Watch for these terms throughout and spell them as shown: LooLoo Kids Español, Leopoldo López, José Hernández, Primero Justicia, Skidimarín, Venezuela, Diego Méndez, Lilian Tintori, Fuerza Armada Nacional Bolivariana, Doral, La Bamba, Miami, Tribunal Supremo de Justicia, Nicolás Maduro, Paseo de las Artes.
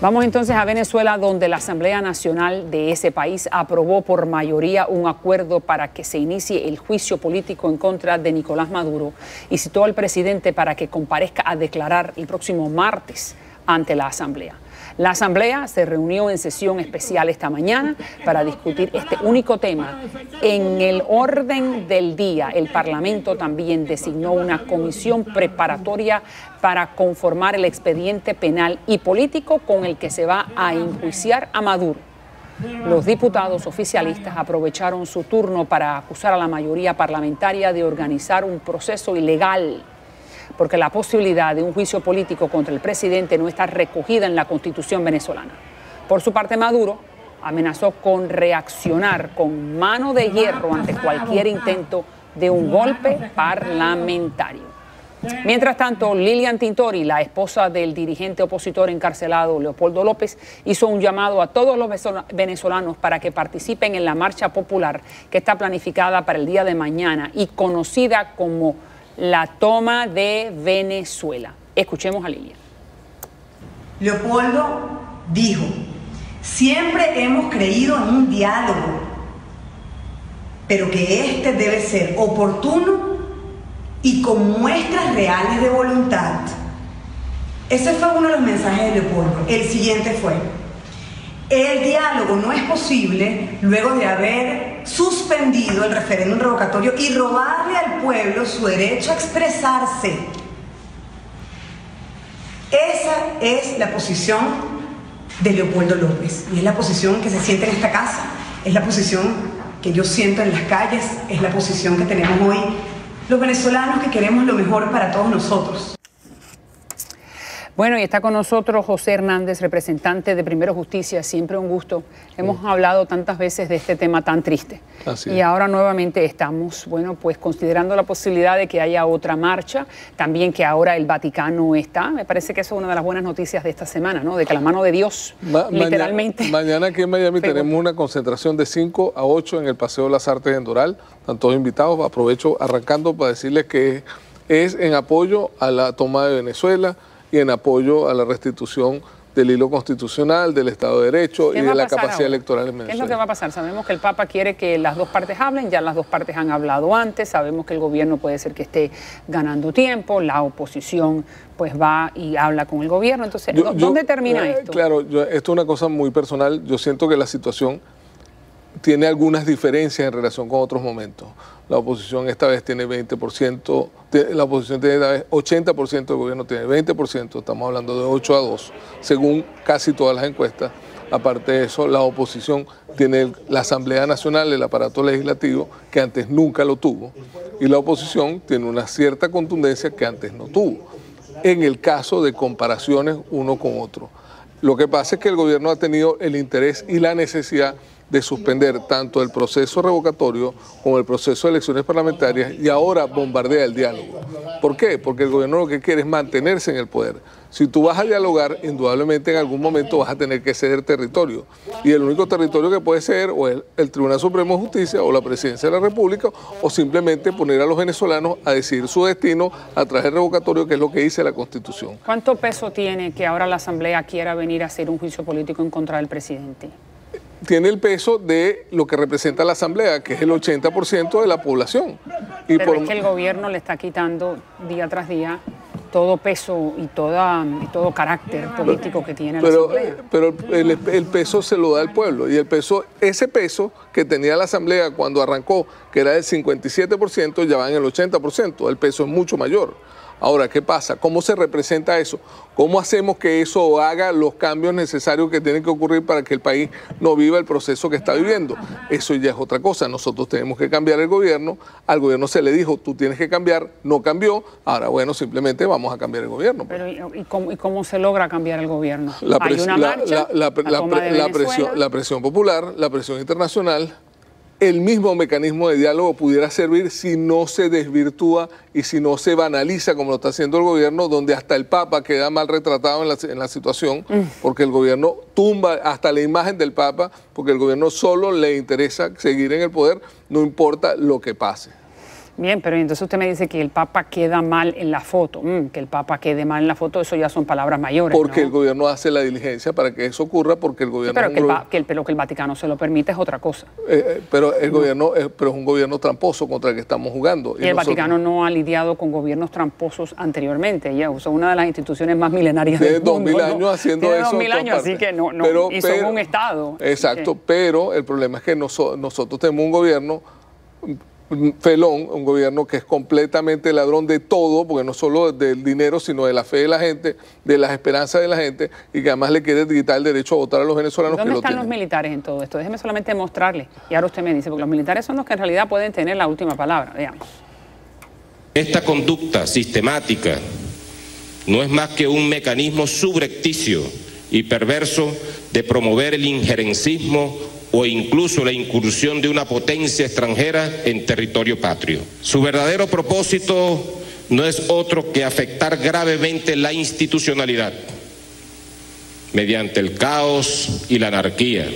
Vamos entonces a Venezuela, donde la Asamblea Nacional de ese país aprobó por mayoría un acuerdo para que se inicie el juicio político en contra de Nicolás Maduro y citó al presidente para que comparezca a declarar el próximo martes ante la Asamblea. La Asamblea se reunió en sesión especial esta mañana para discutir este único tema. En el orden del día, el Parlamento también designó una comisión preparatoria para conformar el expediente penal y político con el que se va a enjuiciar a Maduro. Los diputados oficialistas aprovecharon su turno para acusar a la mayoría parlamentaria de organizar un proceso ilegal, porque la posibilidad de un juicio político contra el presidente no está recogida en la Constitución venezolana. Por su parte, Maduro amenazó con reaccionar con mano de hierro ante cualquier intento de un golpe parlamentario. Mientras tanto, Lilian Tintori, la esposa del dirigente opositor encarcelado Leopoldo López, hizo un llamado a todos los venezolanos para que participen en la marcha popular que está planificada para el día de mañana y conocida como la toma de Venezuela. Escuchemos a Lilian. Leopoldo dijo: siempre hemos creído en un diálogo, pero que este debe ser oportuno y con muestras reales de voluntad. Ese fue uno de los mensajes de Leopoldo. El siguiente fue: el diálogo no es posible luego de haber suspendido el referéndum revocatorio y robarle al pueblo su derecho a expresarse. Esa es la posición de Leopoldo López y es la posición que se siente en esta casa, es la posición que yo siento en las calles, es la posición que tenemos hoy los venezolanos que queremos lo mejor para todos nosotros. Bueno, y está con nosotros José Hernández, representante de Primero Justicia. Siempre un gusto. Hemos hablado tantas veces de este tema tan triste. Así es. Y ahora nuevamente estamos, bueno, pues considerando la posibilidad de que haya otra marcha, también que ahora el Vaticano está. Me parece que eso es una de las buenas noticias de esta semana, ¿no? De que la mano de Dios, literalmente. Mañana aquí en Miami tenemos una concentración de 5 a 8 en el Paseo de las Artes en Doral. Están todos invitados. Aprovecho arrancando para decirles que es en apoyo a la toma de Venezuela y en apoyo a la restitución del hilo constitucional, del Estado de Derecho y de la capacidad electoral en Venezuela. ¿Qué es lo que va a pasar? Sabemos que el Papa quiere que las dos partes hablen, ya las dos partes han hablado antes, sabemos que el gobierno puede ser que esté ganando tiempo, la oposición pues va y habla con el gobierno, entonces ¿dónde termina esto? Claro, esto es una cosa muy personal, yo siento que la situación tiene algunas diferencias en relación con otros momentos. La oposición esta vez tiene 20%, la oposición tiene esta vez 80%, el gobierno tiene 20%, estamos hablando de 8 a 2, según casi todas las encuestas. Aparte de eso, la oposición tiene la Asamblea Nacional, el aparato legislativo, que antes nunca lo tuvo, y la oposición tiene una cierta contundencia que antes no tuvo, en el caso de comparaciones uno con otro. Lo que pasa es que el gobierno ha tenido el interés y la necesidad de suspender tanto el proceso revocatorio como el proceso de elecciones parlamentarias y ahora bombardea el diálogo. ¿Por qué? Porque el gobierno lo que quiere es mantenerse en el poder. Si tú vas a dialogar, indudablemente en algún momento vas a tener que ceder territorio. Y el único territorio que puede ceder o es el Tribunal Supremo de Justicia o la Presidencia de la República o simplemente poner a los venezolanos a decidir su destino a través del revocatorio, que es lo que dice la Constitución. ¿Cuánto peso tiene que ahora la Asamblea quiera venir a hacer un juicio político en contra del presidente? Tiene el peso de lo que representa la Asamblea, que es el 80% de la población. Y pero es que el gobierno le está quitando día tras día todo peso y todo carácter político que tiene la Asamblea. Pero el peso se lo da el pueblo. Y el peso, ese peso que tenía la Asamblea cuando arrancó, que era del 57%, ya va en el 80%. El peso es mucho mayor. Ahora, ¿qué pasa? ¿Cómo se representa eso? ¿Cómo hacemos que eso haga los cambios necesarios que tienen que ocurrir para que el país no viva el proceso que está viviendo? Eso ya es otra cosa. Nosotros tenemos que cambiar el gobierno. Al gobierno se le dijo, tú tienes que cambiar, no cambió. Ahora, bueno, simplemente vamos a cambiar el gobierno. Pero, ¿y cómo se logra cambiar el gobierno? La presión popular, la presión internacional. El mismo mecanismo de diálogo pudiera servir si no se desvirtúa y si no se banaliza como lo está haciendo el gobierno, donde hasta el Papa queda mal retratado en la situación, porque el gobierno tumba hasta la imagen del Papa, porque el gobierno solo le interesa seguir en el poder, no importa lo que pase. Bien, pero entonces usted me dice que el Papa queda mal en la foto. Que el Papa quede mal en la foto, eso ya son palabras mayores, porque, ¿no?, el gobierno hace la diligencia para que eso ocurra, porque el gobierno... Sí, pero que el Vaticano se lo permite es otra cosa. Pero el gobierno, pero es un gobierno tramposo contra el que estamos jugando. Y el Vaticano no ha lidiado con gobiernos tramposos anteriormente. Ya, o sea, una de las instituciones más milenarias del mundo. Tiene 2000 años haciendo eso. Tiene 2000 años, así que no, y son un Estado. Exacto, pero el problema es que nosotros tenemos un gobierno... felón, un gobierno que es completamente ladrón de todo, porque no solo del dinero, sino de la fe de la gente, de las esperanzas de la gente, y que además le quiere quitar el derecho a votar a los venezolanos. ¿Dónde están los militares en todo esto? Déjeme solamente mostrarles, y ahora usted me dice, porque los militares son los que en realidad pueden tener la última palabra. Veamos. Esta conducta sistemática no es más que un mecanismo subrepticio y perverso de promover el injerencismo o incluso la incursión de una potencia extranjera en territorio patrio. Su verdadero propósito no es otro que afectar gravemente la institucionalidad mediante el caos y la anarquía,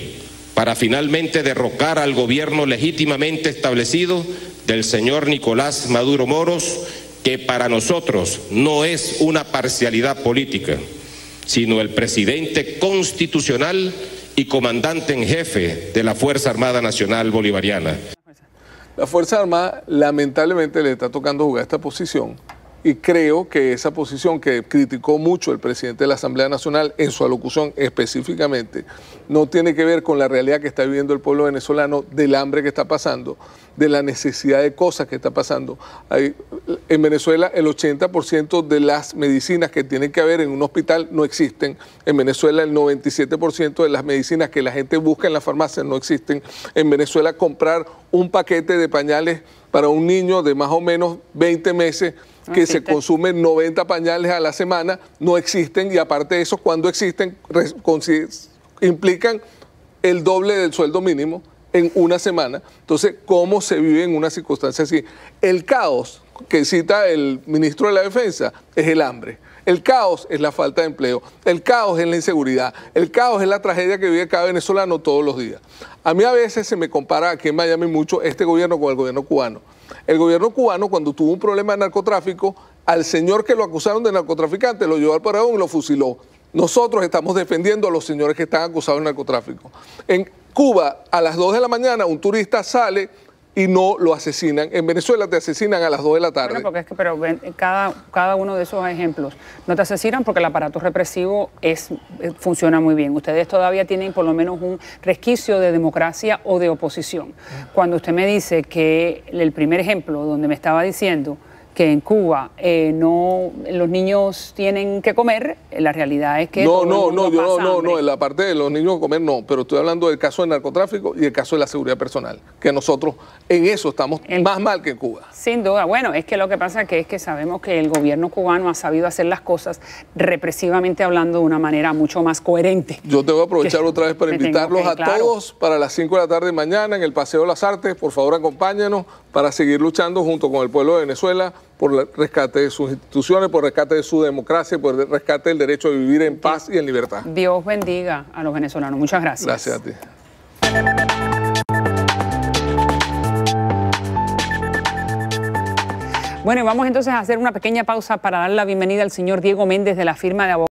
para finalmente derrocar al gobierno legítimamente establecido del señor Nicolás Maduro Moros, que para nosotros no es una parcialidad política, sino el presidente constitucional y comandante en jefe de la Fuerza Armada Nacional Bolivariana. La Fuerza Armada lamentablemente le está tocando jugar esta posición, y creo que esa posición que criticó mucho el presidente de la Asamblea Nacional en su alocución específicamente, no tiene que ver con la realidad que está viviendo el pueblo venezolano, del hambre que está pasando, de la necesidad de cosas que está pasando. En Venezuela el 80% de las medicinas que tienen que haber en un hospital no existen. En Venezuela el 97% de las medicinas que la gente busca en las farmacias no existen. En Venezuela comprar un paquete de pañales para un niño de más o menos 20 meses que se consumen 90 pañales a la semana, no existen, y aparte de eso, cuando existen, implican el doble del sueldo mínimo en una semana. Entonces, ¿cómo se vive en una circunstancia así? El caos que cita el ministro de la Defensa es el hambre. El caos es la falta de empleo, el caos es la inseguridad, el caos es la tragedia que vive cada venezolano todos los días. A mí a veces se me compara aquí en Miami mucho este gobierno con el gobierno cubano. El gobierno cubano, cuando tuvo un problema de narcotráfico, al señor que lo acusaron de narcotraficante lo llevó al Paraguay y lo fusiló. Nosotros estamos defendiendo a los señores que están acusados de narcotráfico. En Cuba, a las 2 de la mañana, un turista sale y no lo asesinan. En Venezuela te asesinan a las 2 de la tarde. Bueno, porque es que, pero cada uno de esos ejemplos no te asesinan porque el aparato represivo funciona muy bien. Ustedes todavía tienen por lo menos un resquicio de democracia o de oposición. Cuando usted me dice que el primer ejemplo donde me estaba diciendo que en Cuba los niños tienen que comer, la realidad es que... No, en la parte de los niños comer no, pero estoy hablando del caso del narcotráfico y el caso de la seguridad personal, que nosotros en eso estamos más mal que en Cuba. Sin duda, bueno, es que lo que pasa que es que sabemos que el gobierno cubano ha sabido hacer las cosas represivamente hablando de una manera mucho más coherente. Yo te voy a aprovechar otra vez para invitarlos a todos para las 5 de la tarde mañana en el Paseo de las Artes. Por favor, acompáñanos para seguir luchando junto con el pueblo de Venezuela por el rescate de sus instituciones, por el rescate de su democracia, por el rescate del derecho a vivir en paz y en libertad. Dios bendiga a los venezolanos. Muchas gracias. Gracias a ti. Bueno, y vamos entonces a hacer una pequeña pausa para dar la bienvenida al señor Diego Méndez de la firma de abogados.